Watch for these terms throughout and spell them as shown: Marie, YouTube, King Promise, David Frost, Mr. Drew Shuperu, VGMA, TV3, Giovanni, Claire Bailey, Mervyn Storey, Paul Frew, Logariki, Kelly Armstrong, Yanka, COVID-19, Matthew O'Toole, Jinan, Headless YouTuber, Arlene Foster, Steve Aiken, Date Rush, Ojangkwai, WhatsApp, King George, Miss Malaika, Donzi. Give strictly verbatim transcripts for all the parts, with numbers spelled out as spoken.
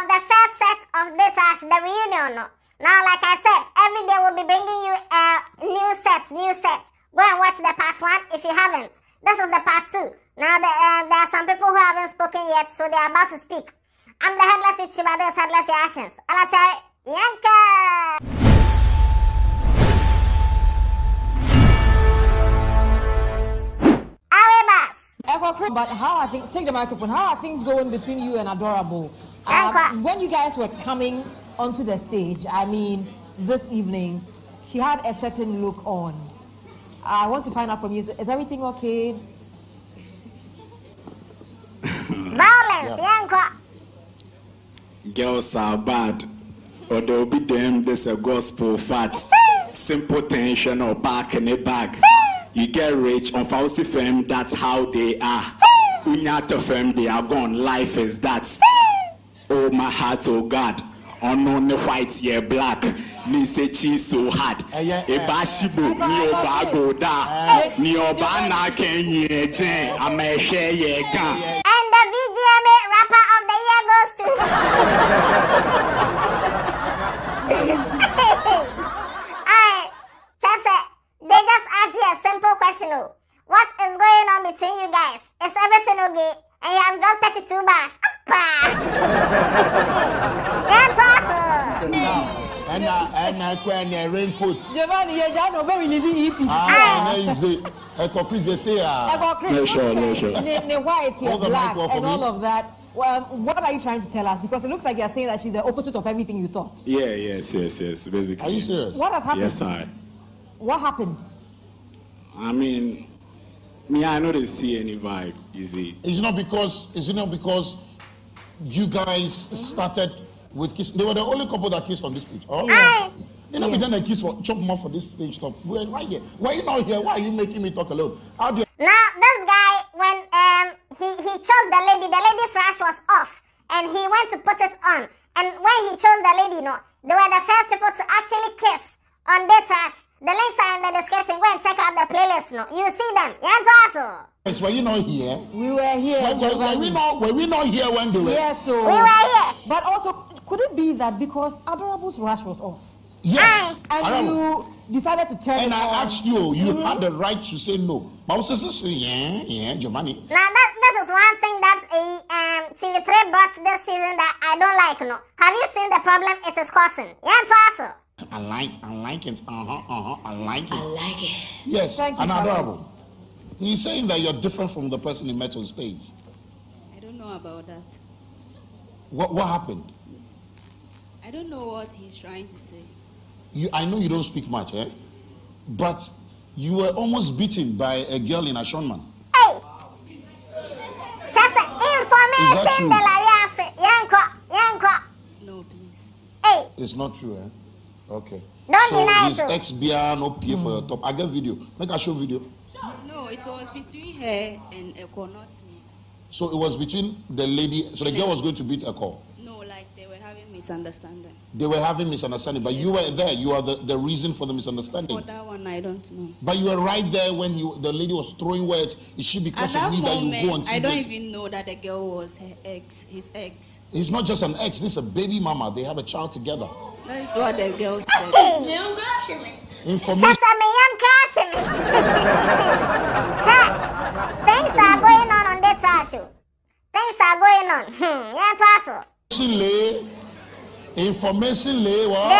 of the first set of Date Rush, the reunion. Now, like I said, every day we'll be bringing you uh, new sets, new sets. Go and watch the part one if you haven't. This is the part two. Now, the, uh, there are some people who haven't spoken yet, so they are about to speak. I'm the headless YouTuber, this headless reactions. Alatari, Yanka! But how are things? Take the microphone. How are things going between you and Adorable? Um, when you guys were coming onto the stage, I mean, this evening, she had a certain look on. I want to find out from you. Is everything okay? Violence, yeah. Girls are bad, or they'll be damned. There's a gospel fat. Simple tension or back in a bag. You get rich on falsy fame, that's how they are. Unyato fame, they are gone, life is that. Oh my heart, oh God, unknown the fight, yeah, black. Ni say cheese so hard. Ebashibu, ni oba goda, ni oba na kenye jen, ameshe ye gan. And the V G M A rapper of the year goes to. Alright, Chase. They just asked you a simple question. What is going on between you guys? Is everything okay? And he has dropped thirty-two bars. That's awesome. And I can wear a raincoat. Giovanni, you don't know where we live in hippies. Ah, easy. I got Chris, they say. I got Chris. No, sure, no, sure. The white, the black, and all of that. Well, what are you trying to tell us? Because it looks like you're saying that she's the opposite of everything you thought. Yeah, yes, yes, yes, basically. Are you serious? What has happened? Yes, I. What happened? I mean, me, I know they see any vibe, you see. It's not because, it's not because you guys mm-hmm. started with kiss. They were the only couple that kissed on this stage. Oh, yeah. You know, yeah. We done a kiss for, chop mouth for this stage stuff. We're right here. Why are you not here? Why are you making me talk alone? How do you... Now, this guy, when um, he, he chose the lady, the lady's rash was off. And he went to put it on. And when he chose the lady, you know, they were the first people to actually kiss on their trash. The links are in the description. Go and check out the playlist. No, you see them. Yanto. Yes, were you not here? We were here. Were, were, were, we, not, were we not here when they were? Yes, so. We were here. But also, could it be that because Adorable's rash was off? Yes. And, and you decided to turn and it I on. Asked you. You mm-hmm. had the right to say no. But I was just saying, yeah, yeah, Giovanni. Now, that, that is one thing that a, um, T V three brought this season that I don't like. No. Have you seen the problem it is causing? Yanto. I like, I like it. Uh huh, uh huh. I like it. I like it. Yes, and Adorable. He's saying that you're different from the person he met on stage. I don't know about that. What What happened? I don't know what he's trying to say. You, I know you don't speak much, eh? But you were almost beaten by a girl in Ashonman. Hey, just information de la riafe. Yanko, Yanko. No, please. Hey, it's not true, eh? Okay. Don't so deny his ex-B R no pay mm. for your top. I get video. Make a show video. No, it was between her and Eko, not me. So it was between the lady. So the girl was going to beat Eko. No, like they were having misunderstanding. They were having misunderstanding, but yes. You were there. You are the, the reason for the misunderstanding. For that one, I don't know. But you were right there when you the lady was throwing words. Is she because of me that you go on T V? I don't even know that the girl was her ex, his ex. He's not just an ex. This is a baby mama. They have a child together. That's what the girls said. I'm crushing me. Information. I'm crushing me. Hey, things are going on on this issue. Things are going on. Hmm, yes, also. Information lay what?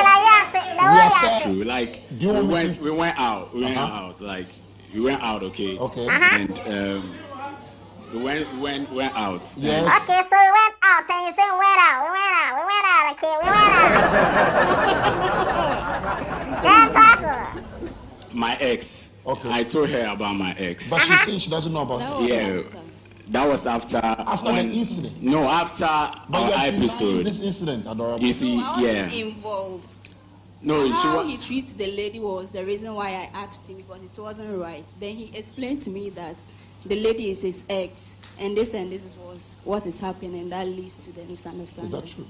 Yes, true. Like, we went, we went out. We went uh-huh. out. Like, we went out, okay? Okay. Uh-huh. And, um, we went, went, went out. Yes. Okay, so we went out. And you say we went out. We went out. We went out, okay? We went out. That's awesome. My ex. Okay. I told her about my ex. But uh-huh. she said she doesn't know about that. Yeah, after. That was after. After when, the incident. No, after but our episode. This incident, Adorable. You see, no, yeah. Involved. No, how she he treats the lady was the reason why I asked him because it wasn't right. Then he explained to me that the lady is his ex, and this and this was what is happening, and that leads to the misunderstanding. Is that true?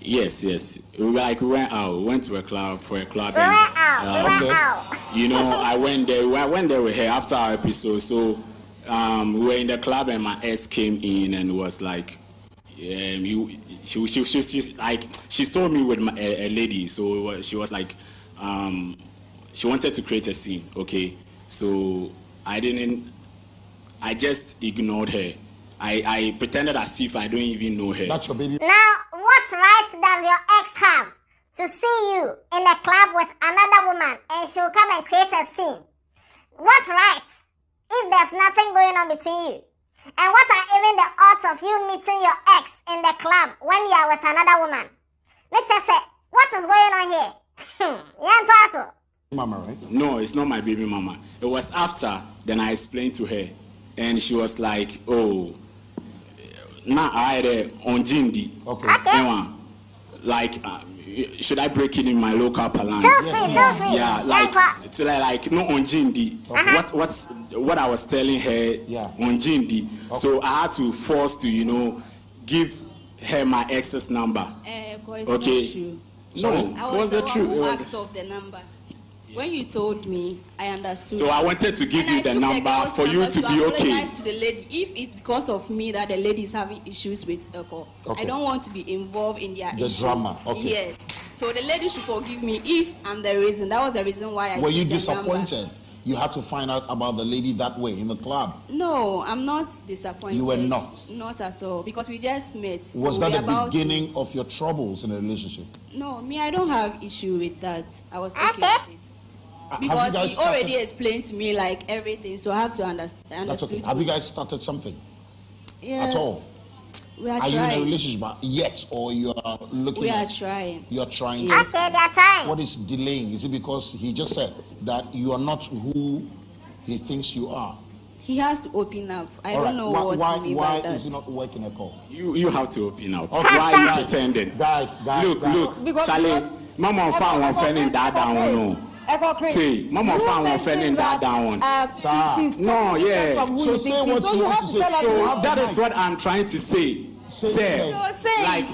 Yes, yes. We like we went out, we went to a club for a club. We and, went out. Um, we went out. You know, I went there. I went there with her after our episode. So um, we were in the club, and my ex came in and was like, um, you, she, she, she, she, like, she saw me with my, a, a lady, so she was like, um, she wanted to create a scene, okay? So I didn't, I just ignored her. I, I pretended as if I don't even know her. That's your baby. Now, what right does your ex have to see you in a club with another woman and she'll come and create a scene? What right if there's nothing going on between you? And what are even the odds of you meeting your ex in the club when you are with another woman? Let's just say, what is going on here? Hmm. Mama, right? No, it's not my baby mama. It was after, then I explained to her. And she was like, oh, nah, I had a onjindi. Okay. Okay. Like, uh, should I break it in my local parlance? Yes, yeah. yeah, like, yeah, so like, no onjindi. Okay. What, what's, what I was telling her, yeah. onjindi. Okay. So I had to force to, you know, give her my access number. Uh, okay. Not true. No, I was, was the true. Who asked of the number? When you told me, I understood. So I wanted to give and you the number the for you to, to be okay. I apologize to the lady if it's because of me that the lady is having issues with alcohol. Okay. I don't want to be involved in their the issue. drama. Okay. Yes. So the lady should forgive me if I'm the reason. That was the reason why I. Were you disappointed? Number. You had to find out about the lady that way in the club. No, I'm not disappointed. You were not. Not at all, because we just met. So was that the beginning to... of your troubles in a relationship? No, me, I don't have issue with that. I was okay with it. Because he started... already explained to me like everything, so I have to understand. That's okay. Have you guys started something? Yeah. At all? We are, are trying. You in a relationship yet, or you are looking? We are at... trying. You are trying. Yes. Okay, that's right. What is delaying? Is it because he just said that you are not who he thinks you are? He has to open up. I all don't right. know why, what why, he means by that. Why is he not working at all? You you have to open up. Okay. Why are you pretending? Guys, guys, look, guys. look, because Charlie, Mama found one friend in that down. See, Mama found one friend in that down. No, yeah. So say what you want to say. So that is what I'm trying to say. Say, like,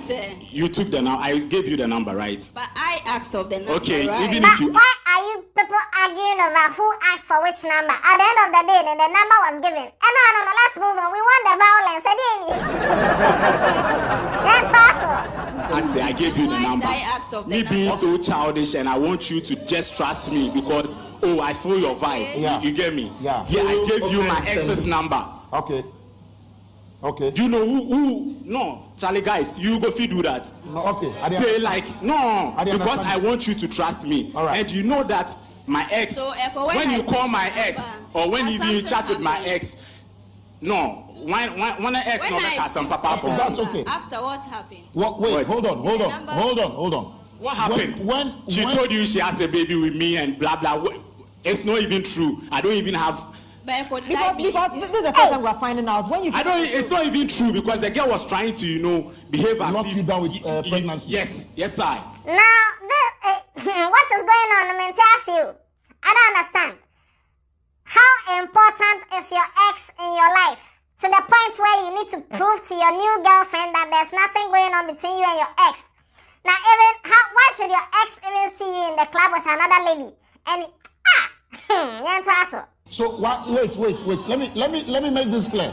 you took the number. I gave you the number, right? But I asked of the number. Okay, even if you. Why are you people arguing over who asked for which number? At the end of the day, then the number was given. And no, no, no. Let's move on. We want the violence, didn't you? That's possible. I say I gave you the number. Me being so childish, and I want you to just trust me because oh, I feel your vibe. Yeah. You, you get me? Yeah. Yeah, I gave okay. you my ex's number. Okay. Okay. Do you know who? who? No, Charlie, guys, you go feed do that. No, okay. I say like no, I because I want you to trust me. All right. And you know that my ex. So, when, when you call my ex, or when you, you chat with my ex, no. When, when, when I asked when I some papa for that's okay. After what happened? What, wait, what? hold on, hold on, hold on, hold on. What happened? When, when she when, told you she has a baby with me and blah blah. It's not even true. I don't even have. Because because this is the first time we're finding out when you. I don't. It's not even true because the girl was trying to you know behave as if. You down with uh, pregnancy. Yes, yes, I. Now, uh, what is going on? I'm mean, to ask you. I don't understand. How important is your ex in your life? To the point where you need to prove to your new girlfriend that there's nothing going on between you and your ex. Now, even how, why should your ex even see you in the club with another lady? And ah, you ain't also. So wait, wait, wait. Let me, let me, let me make this clear.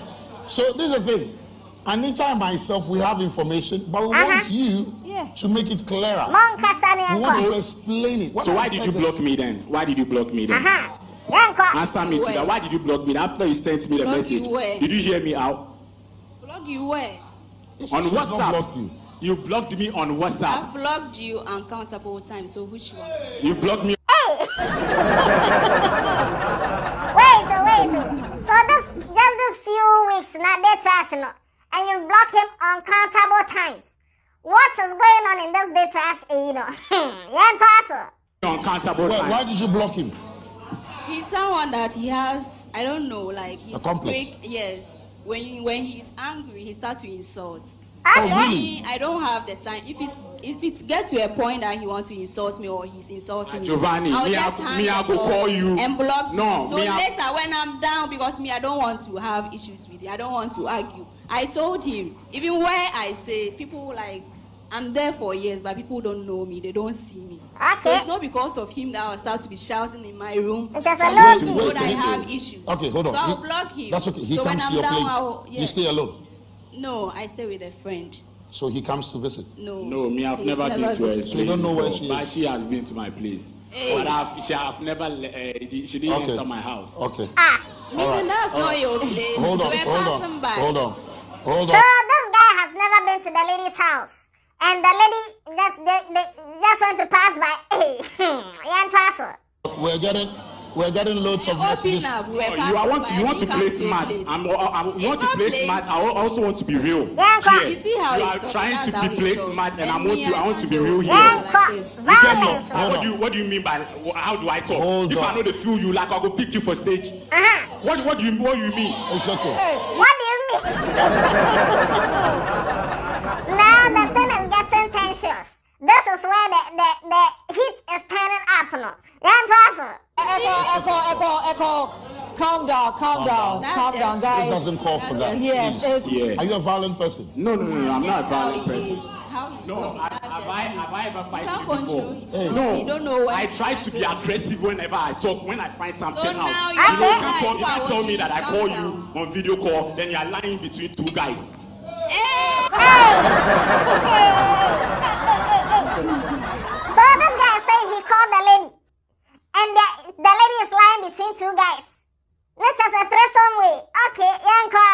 So this is the thing. Anita and myself, we have information, but we uh-huh. want you yeah. to make it clearer. We want to explain it. What so why did you block me then? Why did you block me then? Uh-huh. Answer me to that. Why did you block me after you sent me the block message? Did you hear me out? Block you where? On WhatsApp. Block you. You blocked me on WhatsApp. I blocked you uncountable times. So which one? You blocked me. Hey! wait, wait. So this just this few weeks now Date Rush, and you block him uncountable times. What is going on in this Date Rush? You know, uncountable times. Why did you block him? He's someone that he has, I don't know, like he's a complex. Quick, yes. When he, when he's angry, he starts to insult. Okay. Oh, really? I don't have the time. If it's if it gets to a point that he wants to insult me or he's insulting me, Giovanni, I'll me just have, me I will call you and block. No, me. So me later have... when I'm down, because me I don't want to have issues with you. I don't want to argue. I told him even where I stay, people like. I'm there for years, but people don't know me. They don't see me. Okay. So it's not because of him that I'll start to be shouting in my room. It doesn't know to know that I have issues. Okay, hold on. So I'll he, block him. That's okay. He so comes when I'm to your down, place. I'll, yeah. You stay alone? No, I stay with a friend. So he comes to visit? No. No, me, I've never, never been to her place. So you don't know where she is? But she has been to my place. Hey. But I've, she, I've never, uh, she didn't okay. enter my house. Okay. Ah. Listen, that's right. not right. your place. Hold on, hold on, hold on, hold on. So this guy has never been to the lady's house. And the lady just, they, they just went to pass by. Hey, hmm. We're getting... We're getting loads of messages. Up, oh, you are want, you want to play smart. I'm, I want to play place. smart. I also want to be real. Yeah, yes. You see how you are trying to be play smart, and I want to. I want to be real here. What do you What do you mean by how do I talk? Hold if on. I know the feel you like, I will pick you for stage. Uh -huh. What What do you What do you mean? Exactly. Hey. What do you mean? Now the thing is getting tensions. This is where the the, the heat is turning up now. Echo, echo, echo, echo. Calm down, calm down, calm down, guys. This doesn't call for that. Yes. Are you a violent person? No, no, no, no, I'm not a violent person. No, have I, have I ever fighted before? No, I try to be aggressive whenever I talk, when I find something out. You can't tell me that I call you on video call, then you are lying between two guys. So this guy says he called the lady. And the, the lady is lying between two guys. Let's just a threesome way. Okay, Yanka.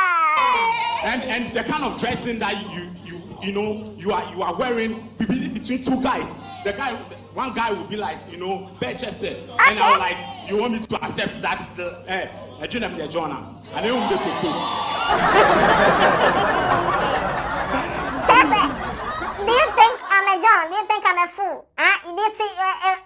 And and the kind of dressing that you you you know you are you are wearing between two guys. The guy one guy will be like, you know, bare chested. Okay. And I'm like, you want me to accept that eh I dream of the journal. And then they could do. Do you think I'm a John? Do you think I'm a fool? Huh? You did see uh, uh,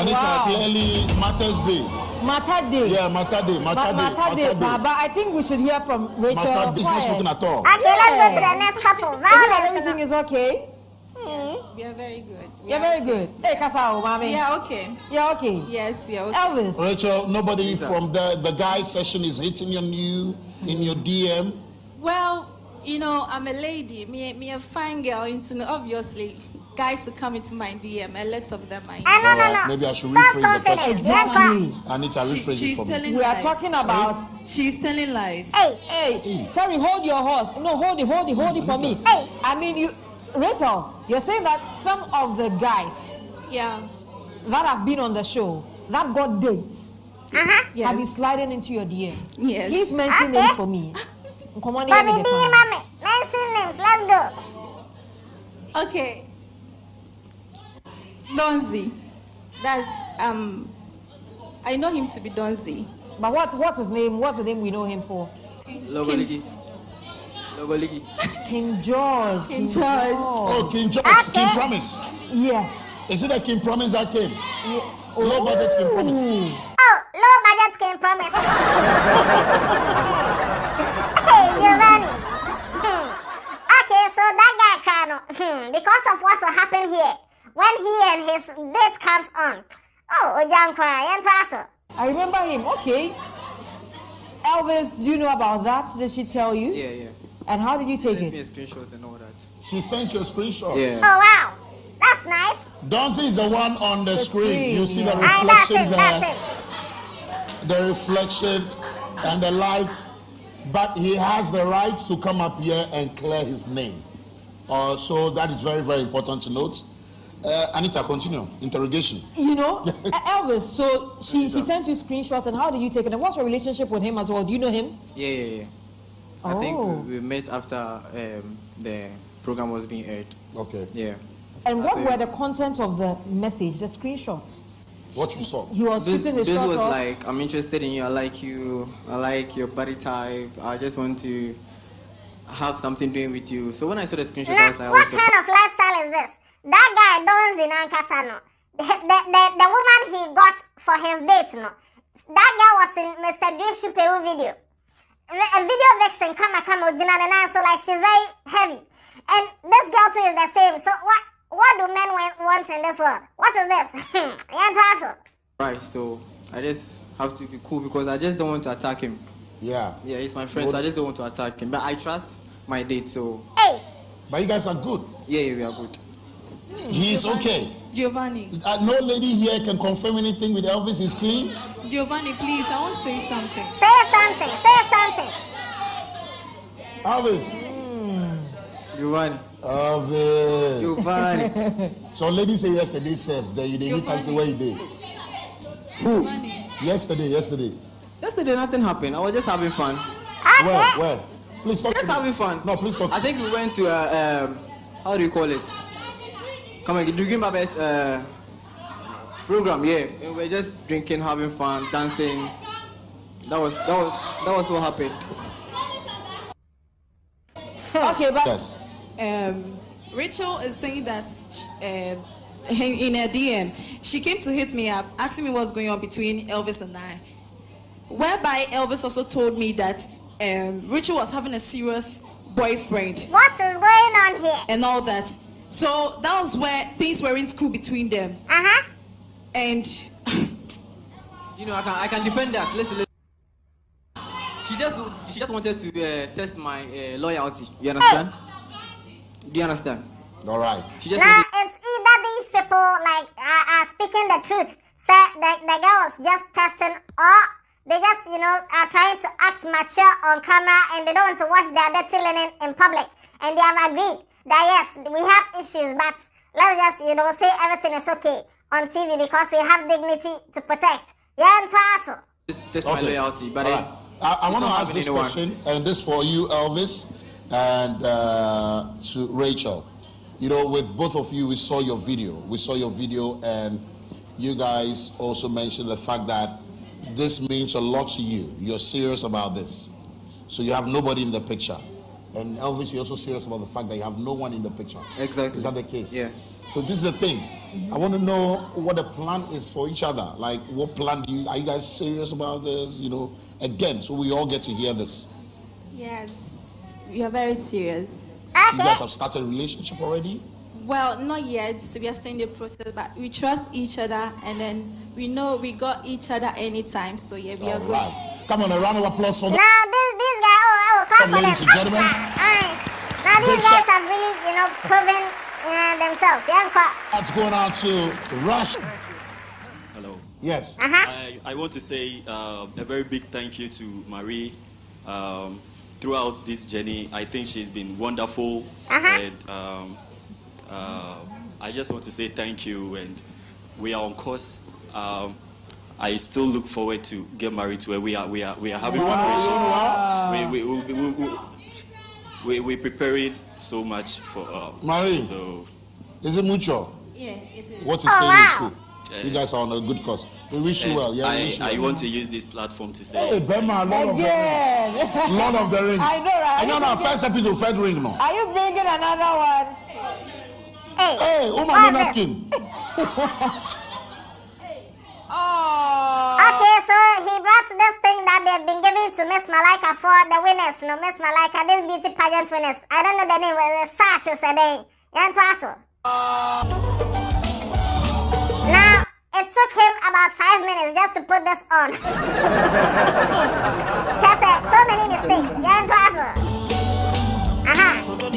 Anita, wow. Clearly, Mother's Day. Mother's Day. Yeah, Mother's Day. Mother's Day. Mother's Day. But I think we should hear from Rachel. Mother's Day is not looking at all. Okay, yeah. Let's go to the next couple. Wow, everything is okay. Yes, we are very good. We You're are very okay. good. Hey, Kasao, mommy. Yeah, okay. Yeah, okay. Yes, we are okay. Elvis. Rachel, nobody so. from the, the guy session is hitting on you in your D M? Well, you know, I'm a lady. Me, me a fine girl. Into, obviously, guys to come into my D M. A lot of them are in uh, no, no, no. Maybe I should rephrase the question. Exactly. Anita, rephrase she, it for me. We are talking about... She's telling lies. Hey. Hey. hey. Cherry, hold your horse. No, hold it, hold it, hold it for me. Hey. I mean, you... Rachel, you're saying that some of the guys yeah. that have been on the show, that got dates, uh-huh. yes. have been sliding into your D M. Yes. Please mention okay. names for me. Come on, Mommy, me Mommy, mention names. Let's go. Okay. Donzi. That's, um, I know him to be Donzi. But what, what's his name? What's the name we know him for? Logariki. King George. King, King George. Oh, King George. Okay. King Promise. Yeah. Is it a King Promise that came? Yeah. Oh. Low budget King Promise. Oh, low budget King Promise. Hey, Giovanni. Hmm. Okay, so that guy, Kano, hmm, because of what will happen here, when he and his date comes on. Oh, Ojangkwai. I remember him. Okay. Elvis, do you know about that? Did she tell you? Yeah, yeah. And how did you take it? She sent me a screenshot and all that. She sent you a screenshot? Yeah. Oh, wow. That's nice. Donzi is the one on the, the screen. screen. You see yeah. the reflection I, that's there. It, that's it. The reflection and the lights. But he has the right to come up here and clear his name. Uh, so that is very, very important to note. Uh, Anita, continue. Interrogation. You know, Elvis, so she, she sent you screenshots and how did you take it? And what's your relationship with him as well? Do you know him? Yeah, yeah, yeah. I oh. think we met after um, the program was being aired. Okay. Yeah. And what were the content of the message, the screenshots? What you saw? He was shooting the shot off. This was like, I'm interested in you, I like you, I like your body type, I just want to have something doing with you. So when I saw the screenshot, I was like, what kind of lifestyle is this? That guy don't in Ankasano. The, the, the, the woman he got for his date, no? That guy was in Mister Drew Shuperu video. A video vixen, come and come, Jinan and I, so like she's very heavy. And this girl too is the same. So what what do men want in this world? What is this? Yeah, right, so I just have to be cool because I just don't want to attack him. Yeah. Yeah, he's my friend, so I just don't want to attack him. But I trust my date, so... Hey! But you guys are good. Yeah, yeah we are good. He's okay. Giovanni. Uh, no lady here can confirm anything with the office is clean. Giovanni, please, I want to say something. Say something, say something. Alvis. Mm. Giovanni. Alvis. Giovanni. So lady say yesterday, self. They didn't answer where you did. Who? Yesterday, yesterday. Yesterday nothing happened. I was just having fun. Okay. Where? Where? Please talk. Just to having me. Fun. No, please talk. I think we went to uh, um, how do you call it? Come on, drinking my best uh, program. Yeah, and we're just drinking, having fun, dancing. That was that was that was what happened. Okay, but yes. um, Rachel is saying that. She, uh, in her D M, she came to hit me up, asking me what's going on between Elvis and I. Whereby Elvis also told me that um, Rachel was having a serious boyfriend. What is going on here? And all that. So that was where things weren't cool between them. Uh huh. And you know, I can I can defend that. Listen, listen. She just she just wanted to uh, test my uh, loyalty. You understand? Hey. Do you understand? All right. She just nah, wanted these people like are, are speaking the truth. So the, the girl was just testing, or they just, you know, are trying to act mature on camera, and they don't want to wash their dirty linen in public. And they have agreed that yes, we have issues, but let's just, you know, say everything is okay on T V because we have dignity to protect. Yeah, and to also. That's my loyalty. But right. I, I want to ask this question, and this for you, Elvis, and uh, to Rachel. You know, with both of you, we saw your video. We saw your video, and you guys also mentioned the fact that this means a lot to you. You're serious about this. So you have nobody in the picture. And Elvis, you're also serious about the fact that you have no one in the picture. Exactly. Is that the case? Yeah. So this is the thing. I want to know what the plan is for each other. Like, what plan do you, are you guys serious about this? You know, again, so we all get to hear this. Yes, we are very serious. You guys have started a relationship already? Well, not yet. So we are still in the process, but we trust each other, and then we know we got each other anytime. So yeah, we all are right. Good. Come on, a round of applause for them. Now this, this guy, oh, I will clap for them. Ladies and gentlemen. Right. Now these guys have really, you know, proven uh, themselves. Yeah, that's going on to Rush. Hello. Yes. Uh -huh. I, I want to say uh, a very big thank you to Marie. Um, Throughout this journey, I think she's been wonderful, uh-huh. and um, uh, I just want to say thank you, and we are on course. Um, I still look forward to get married to her. We are, we are, we are having wow. preparation. We, we, we, we, we, we, we're preparing so much for uh, Marie. So, is it mutual? Yeah, it is. What is saying is true. You guys are on a good cause. We wish you well. Yeah, I, we wish you I well. want to use this platform to say. Hey, Bema, Lord, Again. Of Lord of the Rings. I know, right? I know our first episode, third ring now. Are you bringing another one? Hey, hey, oh my napkin. Oh. Okay, so he brought this thing that they've been giving to Miss Malaika for the winners. No, Miss Malaika, this beauty pageant winners. I don't know the name. It's Sasha today. Yanka. Oh. Now, it took him about five minutes just to put this on. Just uh, so many mistakes. Yeah, and Aha. Okay.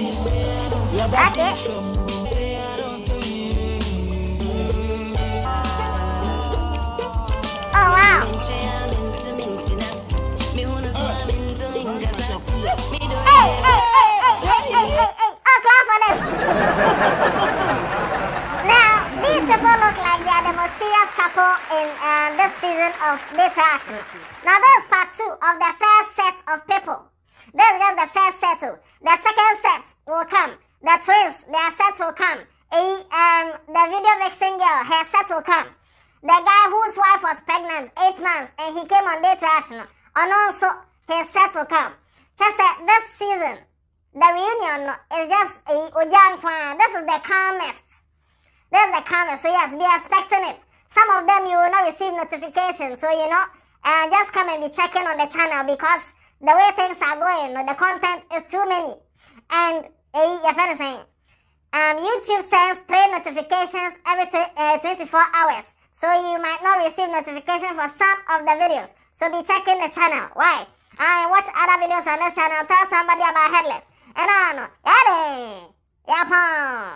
Oh, wow. Hey, hey, hey, hey, hey, hey, hey, hey. Oh, clap for them. Now, these people look like they are the most serious couple in uh, this season of Date Rush. Now this is part two of the first set of people. This is just the first set too. The second set will come. The twins, their set will come. A, um, the video vixen girl, her set will come. The guy whose wife was pregnant, eight months, and he came on Date Rush. And also, his set will come. Just that uh, this season, the reunion is just a Ojangkwai. This is the calmest. This is the camera, so yes, be expecting it. Some of them you will not receive notifications, so you know, uh, just come and be checking on the channel because the way things are going, the content is too many. And uh, your friend is saying, um, YouTube sends three notifications every uh, twenty-four hours, so you might not receive notification for some of the videos. So be checking the channel. Why? I watch other videos on this channel. Tell somebody about headless. And on, yaddy, yapon.